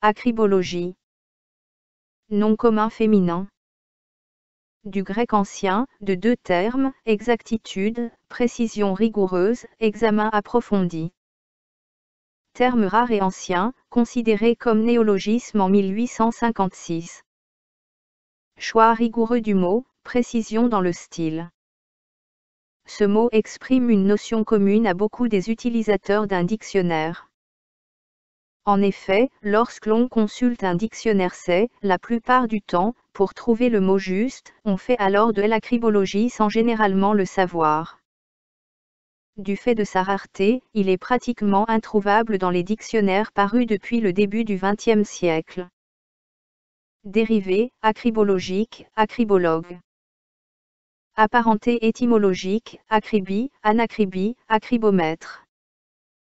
Acribologie. Nom commun féminin. Du grec ancien, de deux termes, exactitude, précision rigoureuse, examen approfondi. Terme rare et ancien, considéré comme néologisme en 1856. Choix rigoureux du mot, précision dans le style. Ce mot exprime une notion commune à beaucoup des utilisateurs d'un dictionnaire. En effet, lorsque l'on consulte un dictionnaire c'est, la plupart du temps, pour trouver le mot juste, on fait alors de l'acribologie sans généralement le savoir. Du fait de sa rareté, il est pratiquement introuvable dans les dictionnaires parus depuis le début du XXe siècle. Dérivé, acribologique, acribologue. Apparenté étymologique, acribie, anacribie, acribomètre.